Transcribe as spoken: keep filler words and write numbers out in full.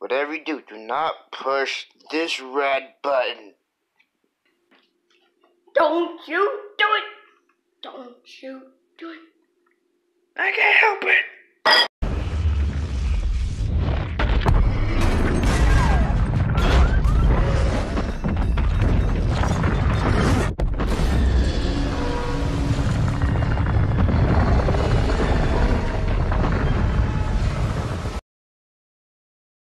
Whatever you do, do not push this red button. Don't you do it. Don't you do it. I can't help it.